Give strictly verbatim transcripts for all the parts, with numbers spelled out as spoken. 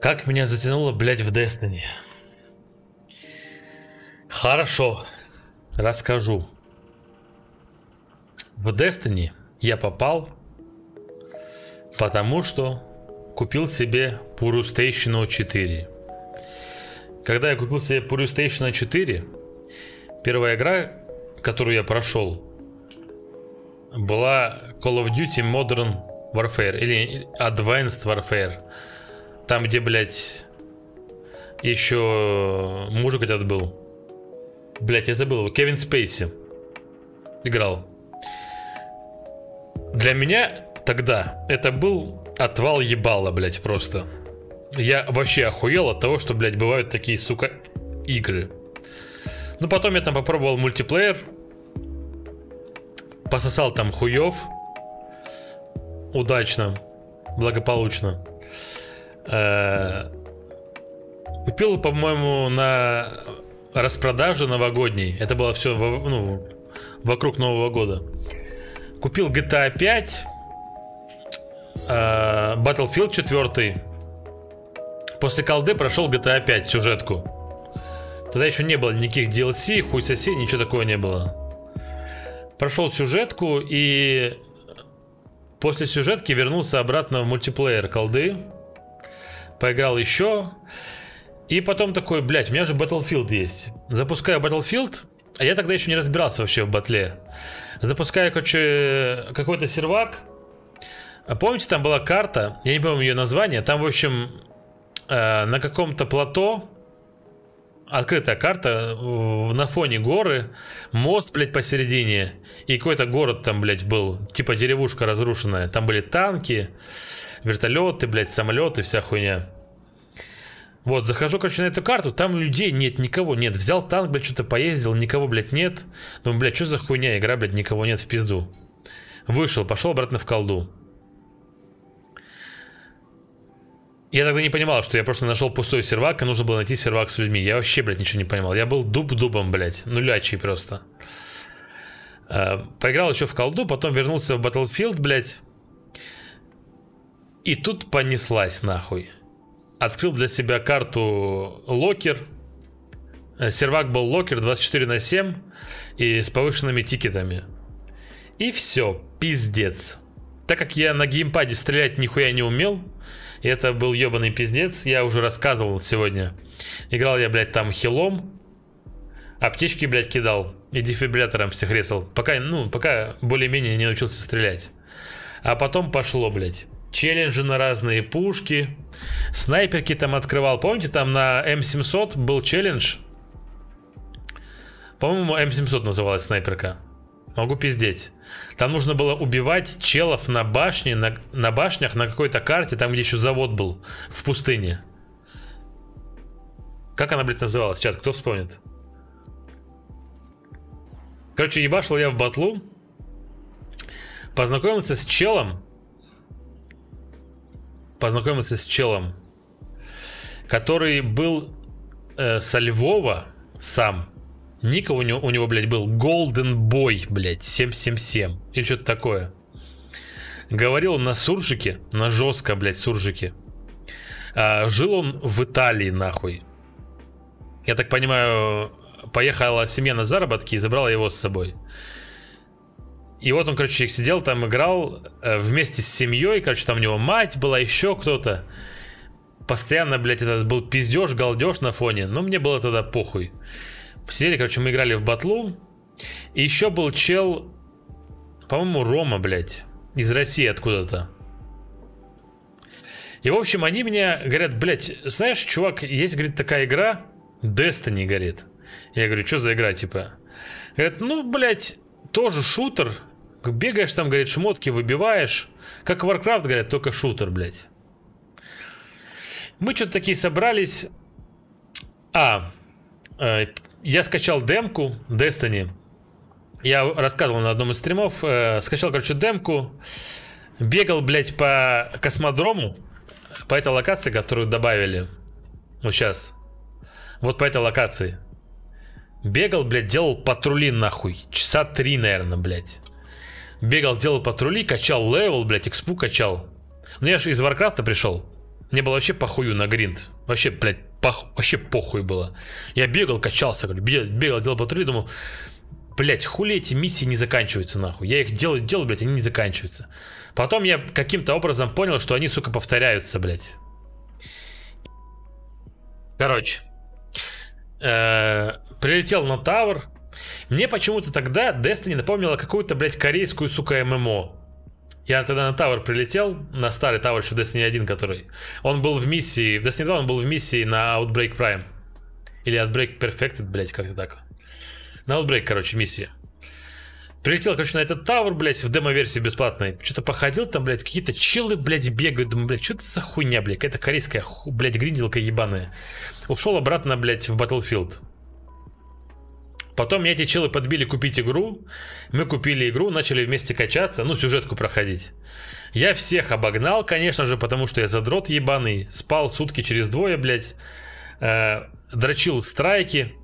Как меня затянуло, блять, в Destiny. Хорошо, расскажу. В Destiny я попал, потому что купил себе Purus Station четыре. Когда я купил себе Purus Station четыре, первая игра, которую я прошел, была Call of Duty Modern Warfare или Advanced Warfare. Там, где, блядь, еще мужик этот был. Блядь, я забыл его. Кевин Спейси играл. Для меня тогда это был отвал ебала, блядь, просто. Я вообще охуел от того, что, блядь, бывают такие, сука, игры. Ну, потом я там попробовал мультиплеер. Пососал там хуев. Удачно. Благополучно. Э-э- купил, по-моему, на распродаже новогодней. Это было все во- ну, вокруг Нового года. Купил джи ти эй пять. Э-э- Battlefield четыре. После колды прошел джи ти эй пять, сюжетку. Тогда еще не было никаких ди эл си, хуй соси, ничего такого не было. Прошел сюжетку и после сюжетки вернулся обратно в мультиплеер колды. Поиграл еще. И потом такой, блядь, у меня же Battlefield есть. Запускаю Battlefield, а я тогда еще не разбирался вообще в батле. Запускаю, короче, какой-то сервак. Помните, там была карта, я не помню ее название, там, в общем... На каком-то плато, открытая карта, на фоне горы, мост, блядь, посередине. И какой-то город там, блядь, был, типа деревушка разрушенная. Там были танки, вертолеты, блядь, самолеты, вся хуйня. Вот, захожу, короче, на эту карту, там людей нет, никого нет. Взял танк, блядь, что-то поездил, никого, блядь, нет. Думаю, блядь, что за хуйня, игра, блядь, никого нет в пизду. Вышел, пошел обратно в колду. Я тогда не понимал, что я просто нашел пустой сервак, и нужно было найти сервак с людьми. Я вообще, блядь, ничего не понимал. Я был дуб-дубом, блядь, нулячий просто. Поиграл еще в колду, потом вернулся в Battlefield, блядь. И тут понеслась нахуй. Открыл для себя карту локер. Сервак был локер двадцать четыре на семь и с повышенными тикетами. И все, пиздец. Так как я на геймпаде стрелять нихуя не умел, и это был ебаный пиздец, я уже рассказывал сегодня. Играл я, блядь, там хилом, аптечки, блядь, кидал и дефибриллятором всех резал. Пока, ну, пока более-менее не научился стрелять. А потом пошло, блядь, челленджи на разные пушки, снайперки там открывал. Помните, там на эм семьсот был челлендж? По-моему, эм семьсот называлась снайперка. Могу пиздеть. Там нужно было убивать челов на башне, на, на башнях, на какой-то карте, там, где еще завод был, в пустыне. Как она, блядь, называлась? Чат, кто вспомнит? Короче, ебашил я в батлу. Познакомился с челом. Познакомился с челом, который был э, со Львова сам. Ник у него, у него, блядь, был Golden Boy, блядь, семь семь семь или что-то такое. Говорил он на суржике, на жестко, блядь, суржике. А, жил он в Италии, нахуй. Я так понимаю, поехала семья на заработки и забрала его с собой. И вот он, короче, сидел там, играл вместе с семьей, короче, там у него мать была, еще кто-то. Постоянно, блядь, это был пиздеж, галдеж на фоне, но мне было тогда похуй. Сидели, короче, мы играли в батлу. И еще был чел, по-моему, Рома, блядь, из России откуда-то. И, в общем, они мне говорят, блядь, знаешь, чувак, есть, говорит, такая игра, Destiny, говорит. Я говорю, что за игра, типа? Говорят, ну, блядь, тоже шутер. Бегаешь там, говорит, шмотки выбиваешь. Как Warcraft, говорят, только шутер, блядь. Мы что-то такие собрались. А... Я скачал демку Destiny. Я рассказывал на одном из стримов. э, Скачал, короче, демку. Бегал, блядь, по космодрому. По этой локации, которую добавили. Вот сейчас. Вот по этой локации. Бегал, блядь, делал патрули, нахуй. Часа три, наверное, блядь. Бегал, делал патрули, качал левел, блядь, экспу качал. Ну я же из Warcraft'а пришел. Мне было вообще похую на гринд. Вообще, блядь, пох... вообще похуй было. Я бегал, качался, бегал, делал патрули, думал, блядь, хули эти миссии не заканчиваются, нахуй. Я их делаю, делаю, блядь, они не заканчиваются. Потом я каким-то образом понял, что они, сука, повторяются, блядь. Короче. Э-э- прилетел на Tower. Мне почему-то тогда Destiny напомнила какую-то, блядь, корейскую, сука, ММО. Я тогда на Tower прилетел, на старый Tower, еще Destiny один, который. Он был в миссии, в Destiny два он был в миссии на Outbreak Prime. Или Outbreak Perfected, блядь, как-то так. На Outbreak, короче, миссия. Прилетел, короче, на этот Tower, блядь, в демо-версии бесплатной. Что-то походил там, блядь, какие-то чилы, блядь, бегают. Думаю, блядь, что это за хуйня, блядь, это корейская, блядь, гринделка ебаная. Ушел обратно, блядь, в Battlefield. Потом меня эти челы подбили купить игру. Мы купили игру, начали вместе качаться, ну, сюжетку проходить. Я всех обогнал, конечно же, потому что я задрот ебаный. Спал сутки через двое, блядь. Э, дрочил страйки.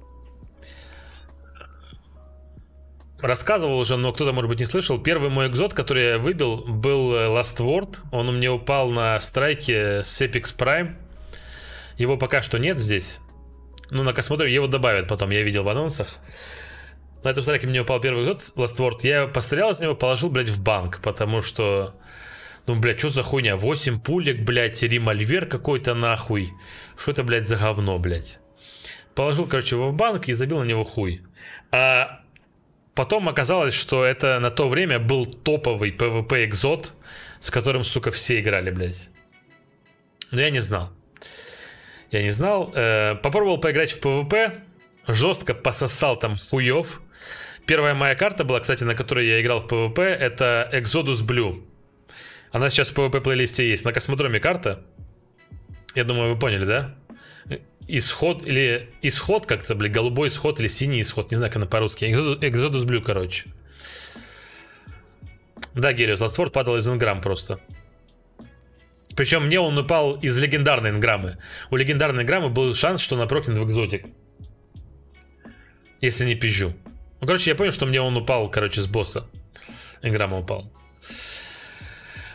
Рассказывал уже, но кто-то, может быть, не слышал. Первый мой экзот, который я выбил, был Last Word. Он у меня упал на страйке с Apex Prime. Его пока что нет здесь. Ну, на космотре его добавят потом, я видел в анонсах. На этом страйке мне упал первый экзот, Last Word. Я пострелял из него, положил, блядь, в банк. Потому что, ну, блядь, что за хуйня? восемь пулек, блядь, ремольвер какой-то нахуй. Что это, блядь, за говно, блядь? Положил, короче, его в банк и забил на него хуй. А потом оказалось, что это на то время был топовый PvP экзот, с которым, сука, все играли, блядь. Но я не знал. Я не знал. Попробовал поиграть в PvP. Жестко пососал там хуев. Первая моя карта была, кстати, на которой я играл в PvP. Это Exodus Blue. Она сейчас в PvP плейлисте есть. На космодроме карта. Я думаю, вы поняли, да? Исход или... Исход как-то, блин. Голубой исход или синий исход. Не знаю, как она по-русски. Exodus Blue, короче. Да, Гелиос. Last Word падал из Инграм просто. Причем мне он упал из легендарной инграммы. У легендарной инграммы был шанс, что она прокнет в экзотик. Если не пизжу. Ну, короче, я понял, что мне он упал, короче, с босса. Инграмма упал.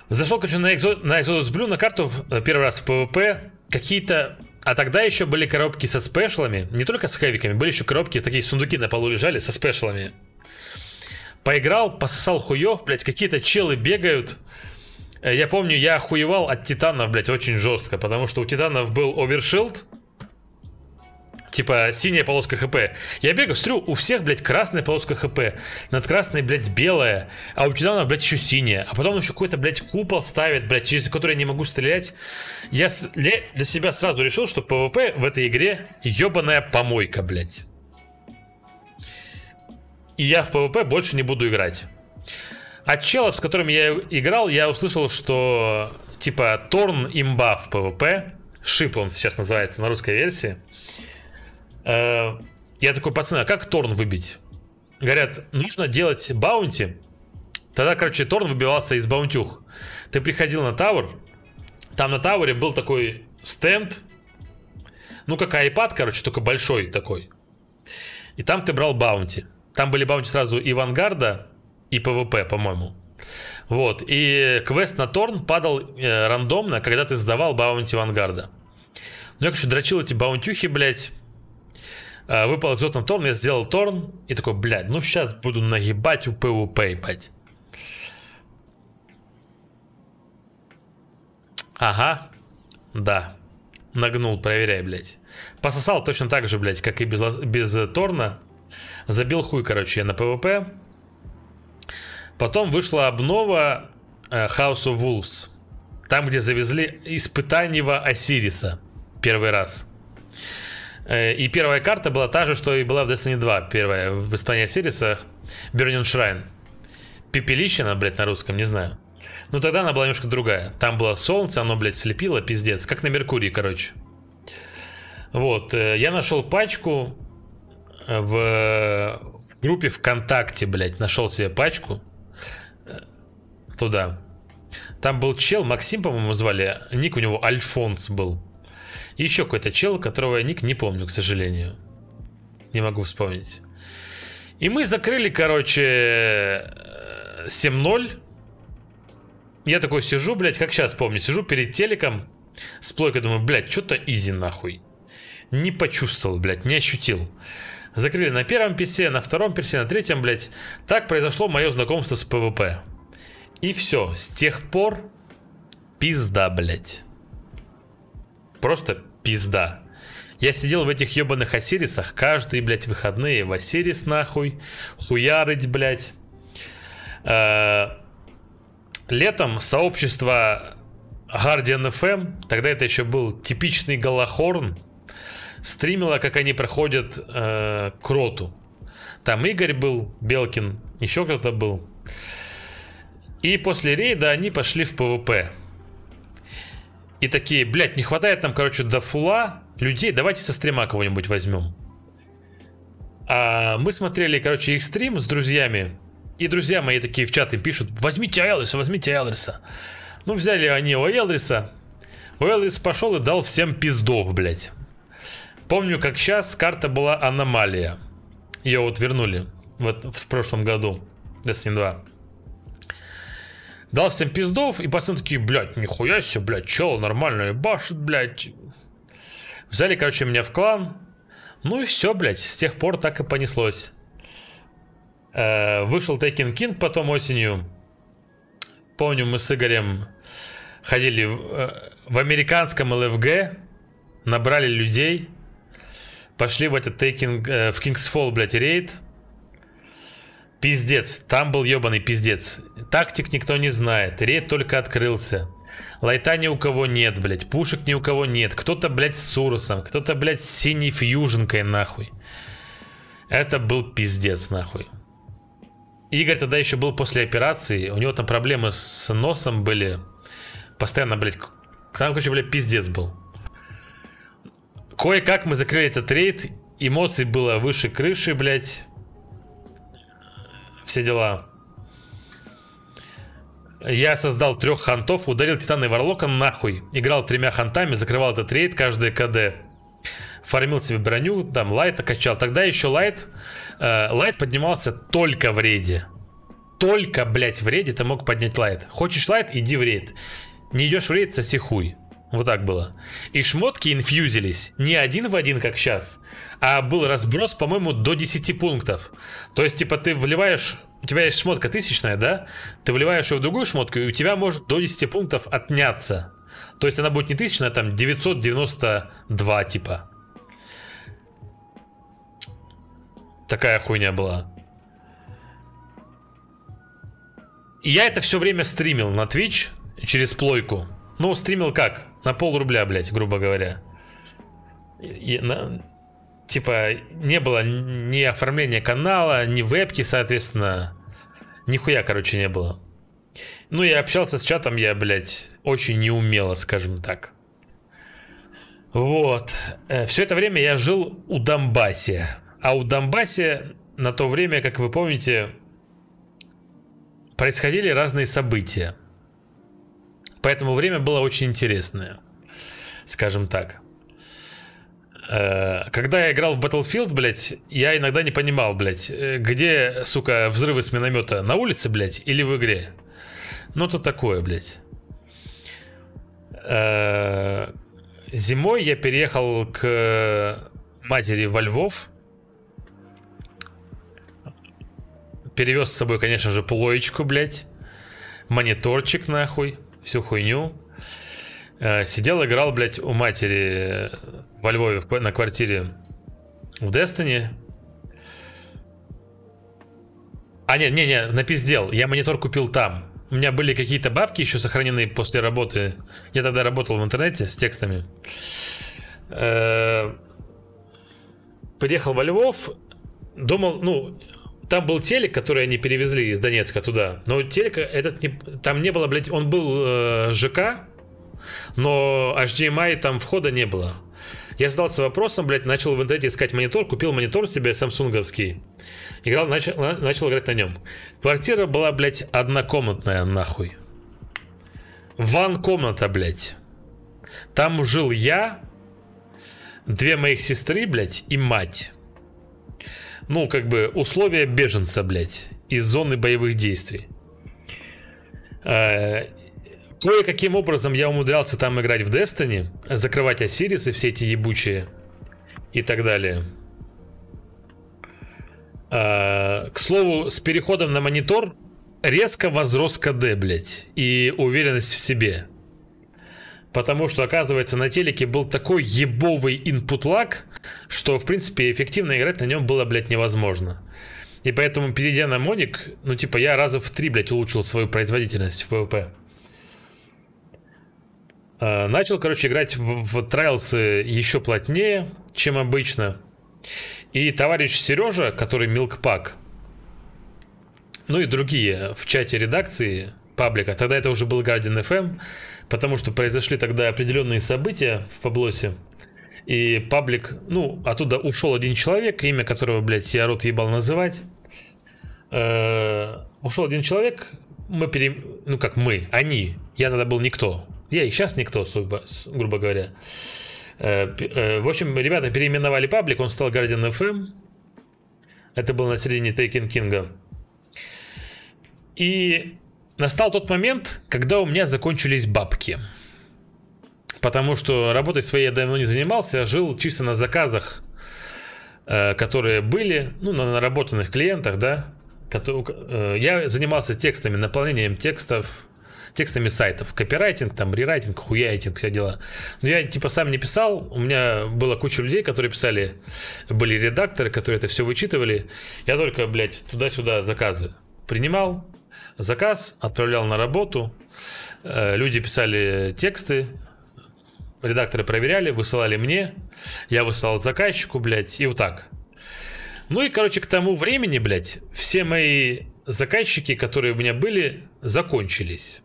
Зашел, короче, на, экзо... на Exodus Blue, на карту в... первый раз в PvP. Какие-то... А тогда еще были коробки со спешлами. Не только с хэвиками. Были еще коробки, такие сундуки на полу лежали со спешлами. Поиграл, пососал хуев, блядь. Какие-то челы бегают. Я помню, я охуевал от титанов, блядь, очень жестко, потому что у титанов был овершилд, типа синяя полоска хп. Я бегаю, стрю, у всех, блядь, красная полоска хп, над красной, блядь, белая, а у титанов, блядь, еще синяя. А потом еще какой-то, блядь, купол ставит, блядь, через который я не могу стрелять. Я для себя сразу решил, что PvP в этой игре ебаная помойка, блядь. И я в PvP больше не буду играть. От челов, с которыми я играл, я услышал, что типа Thorn имба в PvP. Шип он сейчас называется на русской версии. Я такой, пацаны, а как Thorn выбить? Говорят, нужно делать баунти. Тогда, короче, Thorn выбивался из баунтюх. Ты приходил на Tower. Там на Tower'е был такой стенд. Ну, как iPad, короче, только большой такой. И там ты брал баунти. Там были баунти сразу и Вангарда, и ПВП, по-моему. Вот. И квест на Торн падал э, рандомно, когда ты сдавал баунти Вангарда. Ну, я, короче, дрочил эти баунтюхи, блядь. Э, выпал экзот на Торн, я сделал Торн. И такой, блядь, ну сейчас буду нагибать у ПВП, ебать. Ага. Да. Нагнул, проверяй, блядь. Пососал точно так же, блядь, как и без, без э, Торна. Забил хуй, короче, я на ПВП. Потом вышла обнова House of Wolves. Там, где завезли испытаньего Осириса первый раз. И первая карта была та же, что и была в Destiny два. Первая в испытании Осириса. Burning Shrine. Пепелище она, блядь, на русском, не знаю. Но тогда она была немножко другая. Там было солнце, оно, блядь, слепило, пиздец. Как на Меркурии, короче. Вот. Я нашел пачку в группе ВКонтакте, блядь. Нашел себе пачку. Туда. Там был чел, Максим, по-моему, звали. Ник у него Альфонс был. И еще какой-то чел, которого я ник не помню, к сожалению. Не могу вспомнить. И мы закрыли, короче, семь ноль. Я такой сижу, блядь, как сейчас помню. Сижу перед телеком. С плойкой думаю, блядь, что-то изи нахуй. Не почувствовал, блядь, не ощутил. Закрыли на первом персе, на втором персе, на третьем, блядь. Так произошло мое знакомство с ПВП. И все, с тех пор пизда, блядь. Просто пизда. Я сидел в этих ебаных Осирисах каждые, блядь, выходные. В Осирис нахуй, хуярить, блядь. Летом сообщество Guardian эф эм, тогда это еще был типичный Голохорн, стримила, как они проходят э, к роту. Там Игорь был, Белкин, еще кто-то был. И после рейда они пошли в ПВП. И такие, блядь, не хватает нам, короче, до фула людей, давайте со стрима кого-нибудь возьмем. А мы смотрели, короче, их стрим с друзьями. И друзья мои такие в чаты пишут, возьмите Аэлриса, возьмите Аэлриса. Ну взяли они у Аэлриса. Аэлрис пошел и дал всем пиздов, блядь. Помню, как сейчас, карта была аномалия. Ее вот вернули вот в прошлом году, Destiny два. Дал всем пиздов, и пацаны такие, блядь, нихуя себе, блядь, чел нормально башит, блядь. Взяли, короче, меня в клан. Ну и все, блядь, с тех пор так и понеслось. Э-э, вышел Taking King потом осенью. Помню, мы с Игорем ходили в, в американском эл эф джи, набрали людей. Пошли в этот тейкинг, э, в Кингсфолл, блядь, рейд. Пиздец, там был ебаный пиздец. Тактик никто не знает, рейд только открылся. Лайта ни у кого нет, блядь, пушек ни у кого нет. Кто-то, блядь, с Сурусом, кто-то, блядь, с синей фьюженкой, нахуй. Это был пиздец, нахуй. Игорь тогда еще был после операции, у него там проблемы с носом были. Постоянно, блядь, там, короче, блядь, пиздец был. Кое-как мы закрыли этот рейд, эмоций было выше крыши, блядь. Все дела. Я создал трех хантов, ударил Титана и Варлока нахуй. Играл тремя хантами, закрывал этот рейд, каждое КД. Фармил себе броню, там лайта качал. Тогда еще лайт, э, лайт поднимался только в рейде. Только, блядь, в рейде ты мог поднять лайт. Хочешь лайт, иди в рейд. Не идешь в рейд, соси хуй. Вот так было. И шмотки инфьюзились не один в один, как сейчас, а был разброс, по-моему, до десяти пунктов. То есть, типа, ты вливаешь... У тебя есть шмотка тысячная, да? Ты вливаешь ее в другую шмотку, и у тебя может до десяти пунктов отняться. То есть, она будет не тысячная, а там девятьсот девяносто два, типа. Такая хуйня была. И я это все время стримил на Twitch через плойку. Ну, стримил как? На пол рубля, блядь, грубо говоря. И, на, типа, не было ни оформления канала, ни вебки, соответственно. Нихуя, короче, не было. Ну, я общался с чатом, я, блядь, очень неумело, скажем так. Вот. Все это время я жил у Донбассе. А у Донбассе на то время, как вы помните, происходили разные события. Поэтому время было очень интересное, скажем так. Когда я играл в Battlefield, блядь, я иногда не понимал, блядь, где, сука, взрывы с миномета, на улице, блядь, или в игре. Ну, то такое, блядь. Зимой я переехал к матери во Львов. Перевез с собой, конечно же, плоечку, блядь. Мониторчик, нахуй. Всю хуйню. Сидел, играл, блядь, у матери во Львове на квартире в Destiny. А, нет, не, не, напиздел. Я монитор купил там. У меня были какие-то бабки еще сохранены после работы. Я тогда работал в интернете с текстами. Приехал во Львов. Думал, ну... Там был телек, который они перевезли из Донецка туда. Но телека этот не, там не было, блядь, он был э, ЖК, но эйч ди эм ай там входа не было. Я задался вопросом, блядь, начал в интернете искать монитор, купил монитор себе самсунговский. Играл, начал, начал играть на нем. Квартира была, блядь, однокомнатная, нахуй. Ван-комната, блядь. Там жил я, две моих сестры, блядь, и мать. Ну, как бы, условия беженца, блядь, из зоны боевых действий. кое-каким образом я умудрялся там играть в Destiny, закрывать Osiris и все эти ебучие и так далее. А, к слову, с переходом на монитор резко возрос ка дэ, блядь, и уверенность в себе. Потому что, оказывается, на телеке был такой ебовый инпут-лаг, что, в принципе, эффективно играть на нем было, блядь, невозможно. И поэтому, перейдя на моник, ну, типа, я раза в три, блядь, улучшил свою производительность в пэ вэ пэ. Начал, короче, играть в, в Trials еще плотнее, чем обычно. И товарищ Сережа, который Milkpak, ну и другие в чате редакции паблика, тогда это уже был Guardian эф эм, потому что произошли тогда определенные события в Паблосе. И паблик, ну, оттуда ушел один человек, имя которого, блядь, я рот ебал называть. Э-э- ушел один человек, мы пере... ну как мы, они, я тогда был никто. Я и сейчас никто, сугубо, грубо говоря. Э-э- в общем, ребята переименовали паблик, он стал Guardian эф эм. Это было на середине Taking King. И настал тот момент, когда у меня закончились бабки. Потому что работой своей я давно не занимался, жил чисто на заказах, которые были, ну, на наработанных клиентах, да. Я занимался текстами, наполнением текстов, текстами сайтов. Копирайтинг, там, рерайтинг, хуяйтинг, все дела. Но я, типа, сам не писал. У меня была куча людей, которые писали, были редакторы, которые это все вычитывали. Я только, блядь, туда-сюда заказы принимал. Заказ, отправлял на работу. Люди писали тексты. Редакторы проверяли, высылали мне, я высылал заказчику, блядь, и вот так. Ну и, короче, к тому времени, блядь, все мои заказчики, которые у меня были, закончились.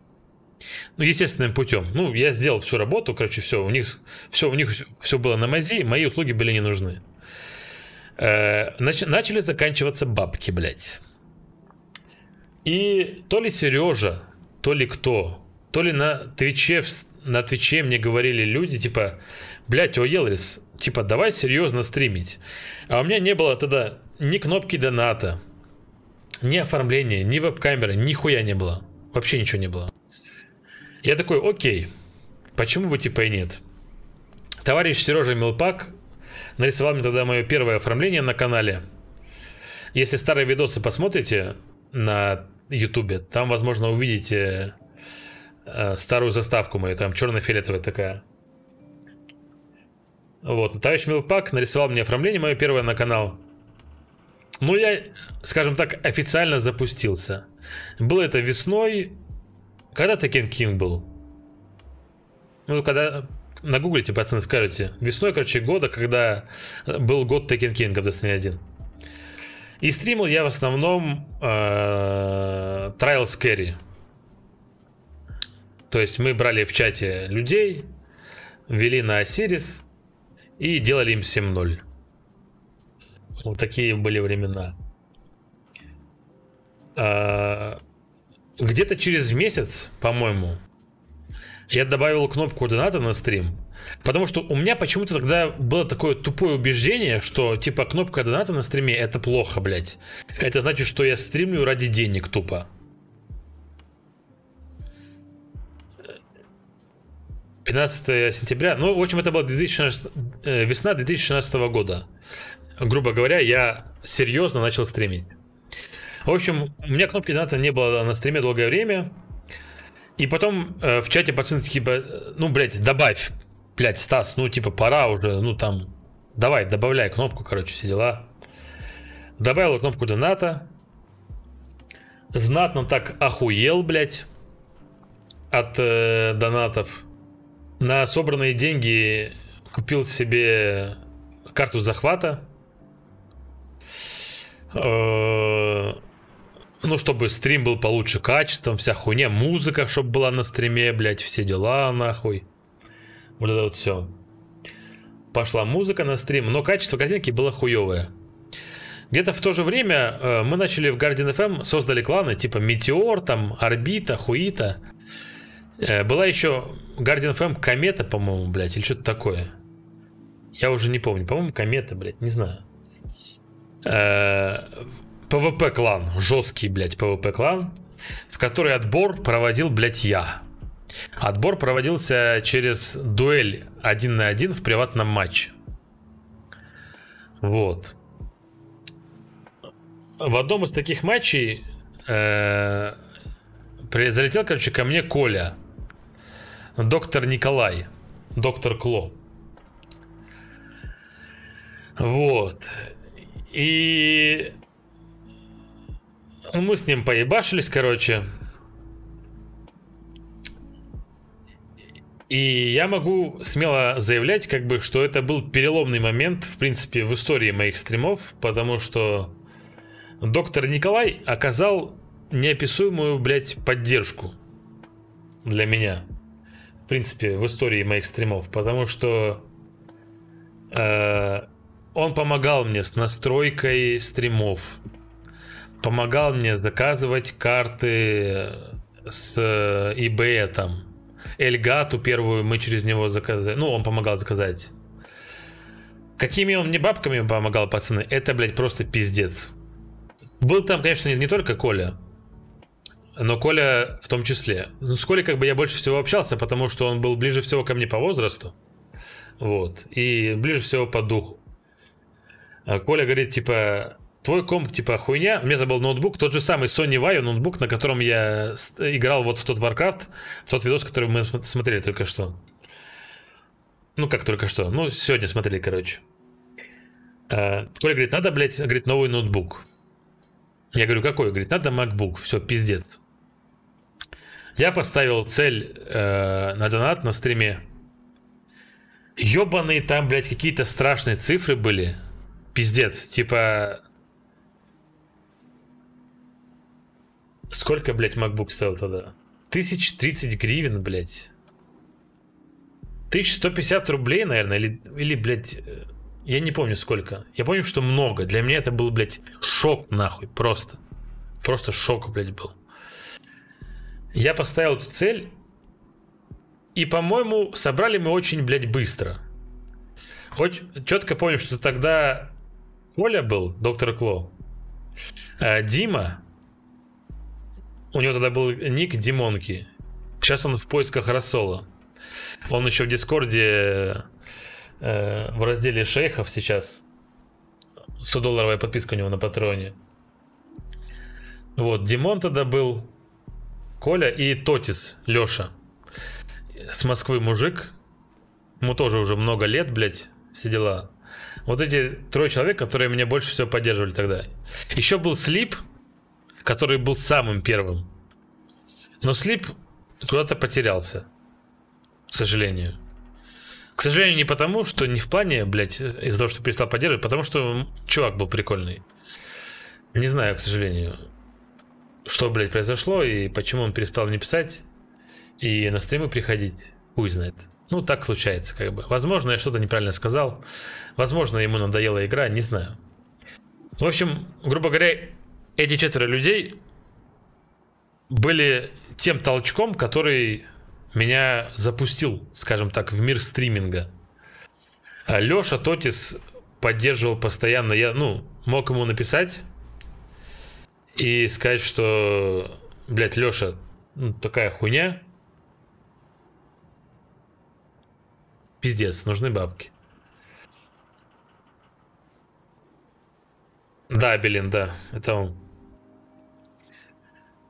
Ну, естественным путем. Ну, я сделал всю работу, короче, все, у них все, у них все было на мази, мои услуги были не нужны. Начали заканчиваться бабки, блядь. И то ли Сережа, то ли кто, то ли на Твиче... На Твиче мне говорили люди, типа, блядь, о, Аелрис, типа, давай серьезно стримить. А у меня не было тогда ни кнопки доната, ни оформления, ни веб-камеры, нихуя не было. Вообще ничего не было. Я такой, окей, почему бы типа и нет. Товарищ Сережа Milkpak нарисовал мне тогда мое первое оформление на канале. Если старые видосы посмотрите на ютубе, там, возможно, увидите... старую заставку мою, там черно-фиолетовая такая. Вот, товарищ Milkpak нарисовал мне оформление мое первое на канал. Ну, я, скажем так, официально запустился. Было это весной. Когда Taking King был? Ну, когда... Нагуглите, пацаны, скажете. Весной, короче, года, когда был год Taking King в Destiny один. И стримил я в основном Trials Carry. То есть мы брали в чате людей, вели на Osiris и делали им семь ноль. Вот такие были времена. Где-то через месяц, по-моему, я добавил кнопку доната на стрим. Потому что у меня почему-то тогда было такое тупое убеждение, что типа кнопка доната на стриме это плохо, блядь. Это значит, что я стримлю ради денег тупо. пятнадцатое сентября, ну, в общем, это была две тысячи шестнадцатого, э, весна две тысячи шестнадцатого года. Грубо говоря, я серьезно начал стримить. В общем, у меня кнопки доната не было на стриме долгое время. И потом э, в чате пацаны типа, ну, блядь, добавь, блядь, Стас, ну, типа, пора уже, ну, там, давай, добавляй кнопку, короче, все дела. Добавил кнопку доната. Знатно так охуел, блядь, от э, донатов. На собранные деньги купил себе карту захвата. Ну, чтобы стрим был получше качеством, вся хуйня, музыка, чтобы была на стриме, блядь, все дела, нахуй. Вот это вот все. Пошла музыка на стрим, но качество картинки было хуевое. Где-то в то же время мы начали в Guardian эф эм, создали кланы, типа Метеор, там, Орбита, Хуита. Была еще Guardian эф эм Комета, по-моему, блядь, или что-то такое. Я уже не помню. По-моему, Комета, блядь, не знаю. пэ вэ пэ клан. Жесткий, блядь, пэ вэ пэ клан. В который отбор проводил, блядь, я. Отбор проводился через дуэль один на один в приватном матче. Вот. В одном из таких матчей э, залетел, короче, ко мне Коля. Доктор Николай. Доктор Кло. Вот. И мы с ним поебашились, короче. И я могу смело заявлять, как бы, что это был переломный момент, в принципе, в истории моих стримов, потому что доктор Николай оказал неописуемую, блядь, поддержку для меня, в принципе, в истории моих стримов, потому что э, он помогал мне с настройкой стримов, помогал мне заказывать карты с eBay там. Эльгату первую мы через него заказали. Ну, он помогал заказать. Какими он мне бабками помогал, пацаны, это, блядь, просто пиздец. Был там, конечно, не, не только Коля, но Коля в том числе. Ну, с Колей, как бы, я больше всего общался, потому что он был ближе всего ко мне по возрасту. Вот. И ближе всего по духу. А Коля говорит, типа, твой комп, типа, хуйня. У меня это был ноутбук, тот же самый Sony Vaio ноутбук, на котором я играл вот в тот Warcraft, в тот видос, который мы смотрели только что. Ну, как только что. Ну, сегодня смотрели, короче. Коля говорит, надо, блядь, говорит, новый ноутбук. Я говорю, какой? Говорит, надо MacBook. Все, пиздец. Я поставил цель э, на донат на стриме. Ёбаные там, блядь, какие-то страшные цифры были. Пиздец. Типа... Сколько, блядь, MacBook стоил тогда? тысяча тридцать гривен, блядь. тысяча сто пятьдесят рублей, наверное, или, или, блядь, я не помню сколько. Я помню, что много. Для меня это был, блядь, шок, нахуй, просто. Просто шок, блядь, был. Я поставил эту цель. И, по-моему, собрали мы очень, блядь, быстро. Хоть четко помню, что тогда Коля был, доктор Кло. А Дима... У него тогда был ник Димонки. Сейчас он в поисках рассола. Он еще в Дискорде э, в разделе шейхов сейчас. сто долларовая подписка у него на Патреоне. Вот, Димон тогда был. Коля и Тотис, Леша. С Москвы мужик. Ему тоже уже много лет, блядь, все дела. Вот эти трое человек, которые меня больше всего поддерживали тогда. Еще был Слип, который был самым первым. Но Слип куда-то потерялся. К сожалению. К сожалению, не потому, что не в плане, блядь, из-за того, что перестал поддерживать, потому что чувак был прикольный. Не знаю, к сожалению, что, блядь, произошло и почему он перестал мне писать и на стримы приходить. Хуй знает. Ну, так случается, как бы. Возможно, я что-то неправильно сказал. Возможно, ему надоела игра, не знаю. В общем, грубо говоря, эти четверо людей были тем толчком, который меня запустил, скажем так, в мир стриминга. Леша Тотис поддерживал постоянно. Я, ну, мог ему написать и сказать, что, блядь, Леша, ну, такая хуйня. Пиздец, нужны бабки. Да, Белин, да, это он.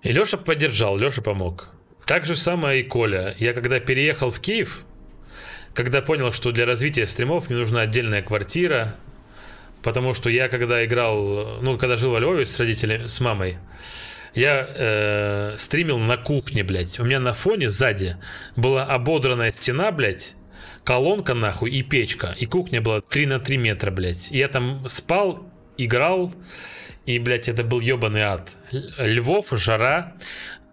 И Леша поддержал, Леша помог. Так же самое и Коля. Я когда переехал в Киев, когда понял, что для развития стримов мне нужна отдельная квартира, потому что я когда играл, ну, когда жил во Львове с родителями, с мамой, я э, стримил на кухне, блядь. У меня на фоне сзади была ободранная стена, блядь, колонка, нахуй, и печка. И кухня была три на три метра, блядь. И я там спал, играл, и, блядь, это был ебаный ад. Львов, жара,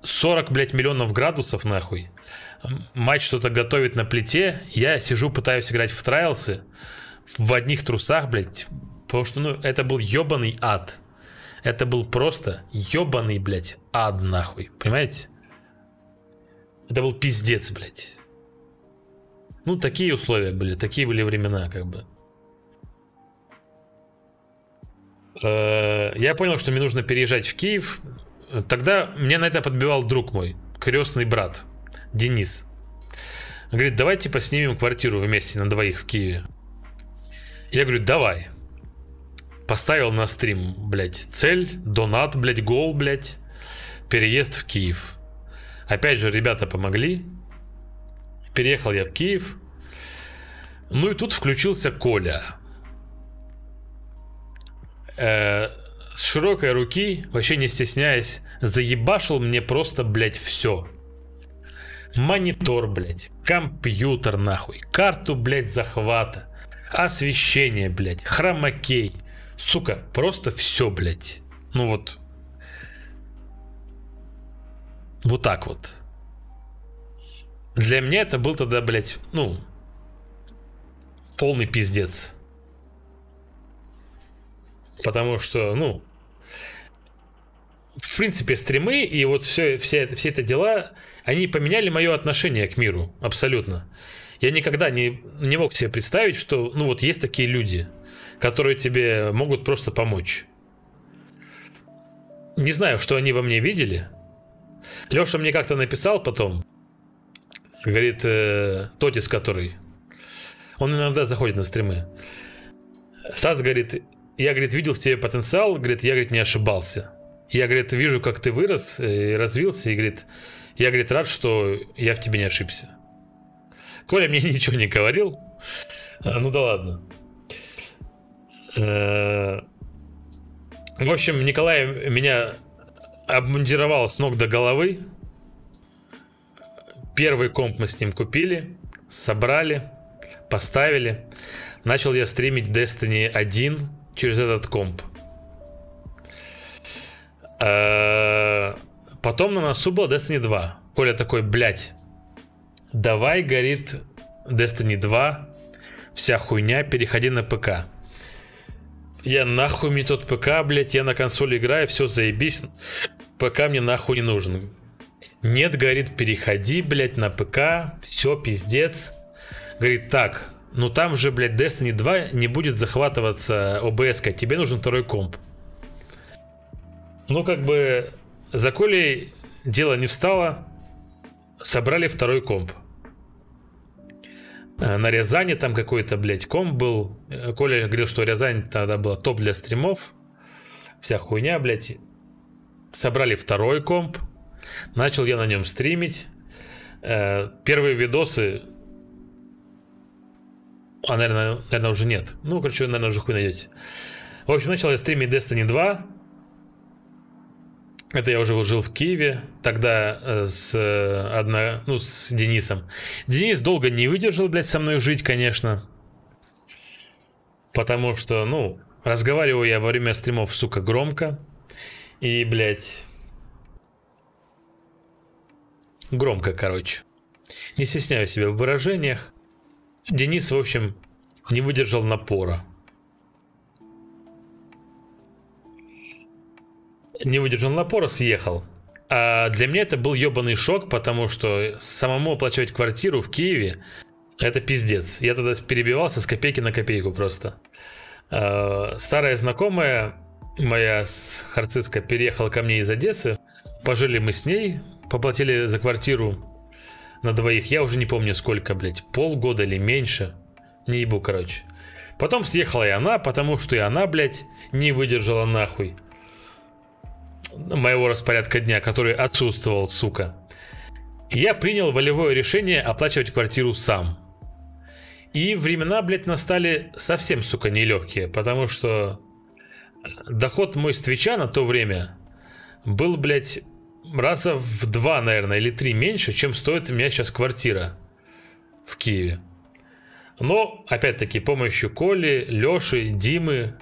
сорок, блядь, миллионов градусов, нахуй. Мать что-то готовит на плите, я сижу, пытаюсь играть в трайлсы в одних трусах, блядь, потому что, ну, это был ебаный ад. Это был просто ебаный, блядь, ад, нахуй, понимаете? Это был пиздец, блядь. Ну, такие условия были, такие были времена, как бы. Я понял, что мне нужно переезжать в Киев. Тогда меня на это подбивал друг мой, крестный брат. Денис. Он говорит, давай типа снимем квартиру вместе на двоих в Киеве. Я говорю, давай. Поставил на стрим, блядь, цель, донат, блядь, гол, блядь, переезд в Киев. Опять же, ребята помогли. Переехал я в Киев. Ну и тут включился Коля. Э, с широкой руки, вообще не стесняясь, заебашил мне просто, блядь, все. Монитор, блядь, компьютер, нахуй, карту, блядь, захвата, освещение, блядь, хромакей. Сука, просто все, блядь. Ну вот. Вот так вот. Для меня это был тогда, блядь, ну, полный пиздец. Потому что, ну, в принципе, стримы и вот все, все, это, все это дела, они поменяли мое отношение к миру абсолютно. Я никогда не, не мог себе представить, что, ну, вот есть такие люди, которые тебе могут просто помочь. Не знаю, что они во мне видели. Леша мне как-то написал потом. Говорит, э, Тотис, который. Он иногда заходит на стримы. Стас говорит, я, говорит, видел в тебе потенциал. Говорит, я, говорит, не ошибался. Я, говорит, вижу, как ты вырос и развился. И, говорит, я, говорит, рад, что я в тебе не ошибся. Коля мне ничего не говорил. Ну да ладно. В общем, Николай меня обмундировал с ног до головы. Первый комп мы с ним купили, собрали, поставили. Начал я стримить Destiny один через этот комп. Потом на носу был Destiny два. Коля такой, блядь, давай, горит Destiny два, вся хуйня, переходи на ПК. Я нахуй мне тот ПК, блядь, я на консоли играю, все заебись, ПК мне нахуй не нужен. Нет, говорит, переходи, блядь, на ПК, все пиздец. Говорит, так, ну там же, блядь, Destiny два не будет захватываться о бэ эс-кой, тебе нужен второй комп. Ну, как бы, за Колей дело не встало, собрали второй комп. На Рязани там какой-то, блядь, комп был. Коля говорил, что Рязань тогда была топ для стримов. Вся хуйня, блядь. Собрали второй комп. Начал я на нем стримить. Первые видосы... А, наверное, наверное уже нет. Ну, короче, наверное, уже хуй найдете. В общем, начал я стримить Destiny два. Это я уже жил в Киеве, тогда с, одна, ну, с Денисом. Денис долго не выдержал, блядь, со мной жить, конечно. Потому что, ну, разговариваю я во время стримов, сука, громко. И, блядь, громко, короче. Не стесняю себя в выражениях. Денис, в общем, не выдержал напора. Не выдержал напора, съехал. А для меня это был ебаный шок, потому что самому оплачивать квартиру в Киеве — это пиздец. Я тогда перебивался с копейки на копейку просто. Старая знакомая моя с Харцизска переехала ко мне из Одессы. Пожили мы с ней, поплатили за квартиру на двоих. Я уже не помню сколько, блядь, полгода или меньше. Не ебу, короче. Потом съехала и она, потому что и она, блядь, не выдержала нахуй моего распорядка дня, который отсутствовал, сука. Я принял волевое решение оплачивать квартиру сам. И времена, блядь, настали совсем, сука, нелегкие, потому что доход мой с Твича на то время был, блядь, раза в два, наверное, или три меньше, чем стоит у меня сейчас квартира в Киеве. Но, опять-таки, помощью Коли, Леши, Димы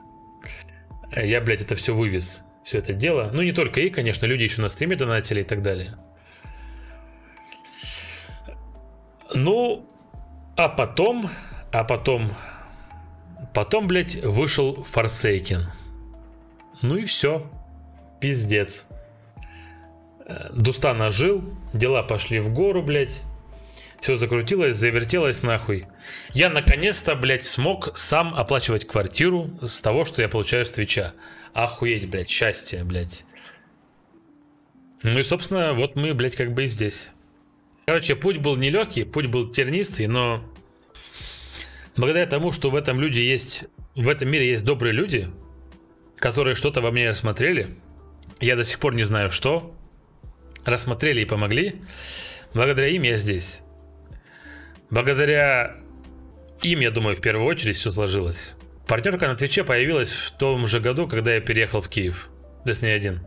я, блядь, это все вывез. Все это дело. Ну, не только их, конечно, люди еще на стриме донатили и так далее. Ну, а потом, а потом, потом, блядь, вышел Forsaken. Ну и все. Пиздец. Дустан ожил, дела пошли в гору, блядь. Все закрутилось, завертелось нахуй. Я наконец-то, блядь, смог сам оплачивать квартиру с того, что я получаю с Твича. Охуеть, блядь, счастье, блядь. Ну и, собственно, вот мы, блядь, как бы и здесь. Короче, путь был нелегкий, путь был тернистый, но благодаря тому, что в этом люди есть, в этом мире есть добрые люди, которые что-то во мне рассмотрели, я до сих пор не знаю что, рассмотрели и помогли, благодаря им я здесь. Благодаря им, я думаю, в первую очередь все сложилось. Партнерка на Твиче появилась в том же году, когда я переехал в Киев. Destiny один.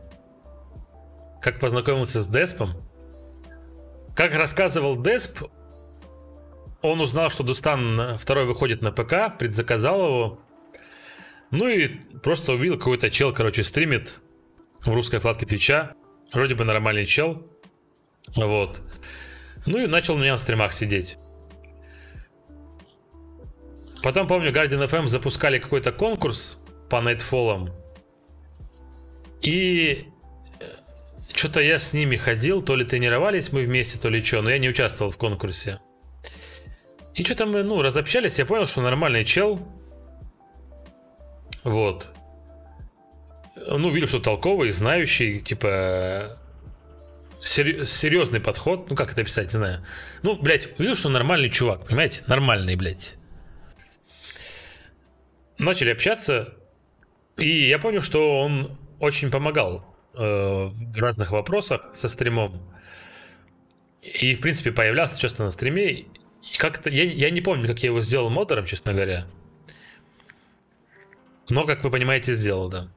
Как познакомился с Деспом? Как рассказывал Десп, он узнал, что Дустан два выходит на ПК, предзаказал его. Ну и просто увидел, какой-то чел, короче, стримит в русской вкладке Твича. Вроде бы нормальный чел. Вот. Ну и начал у меня на стримах сидеть. Потом, помню, Guardian эф эм запускали какой-то конкурс по Найтфоллам. И что-то я с ними ходил, то ли тренировались мы вместе, то ли что, но я не участвовал в конкурсе. И что-то мы, ну, разобщались, я понял, что нормальный чел. Вот. Ну, видел, что толковый, знающий, типа... серьезный подход, ну, как это писать, не знаю. Ну, блядь, увидел, что нормальный чувак, понимаете? Нормальный, блядь. Начали общаться, и я понял, что он очень помогал э, в разных вопросах со стримом. И, в принципе, появлялся часто на стриме. И как-то я, я не помню, как я его сделал модером, честно говоря. Но, как вы понимаете, сделал, да.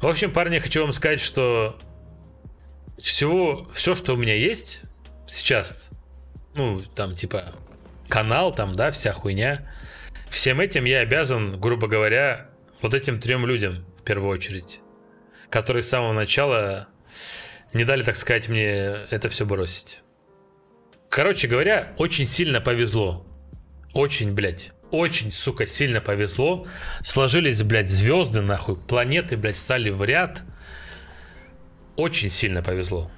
В общем, парни, я хочу вам сказать, что всего, все, что у меня есть сейчас, ну, там, типа, канал, там, да, вся хуйня, всем этим я обязан, грубо говоря, вот этим трем людям, в первую очередь, которые с самого начала не дали, так сказать, мне это все бросить. Короче говоря, очень сильно повезло. Очень, блядь, очень, сука, сильно повезло. Сложились, блядь, звезды, нахуй, планеты, блядь, стали в ряд. Очень сильно повезло.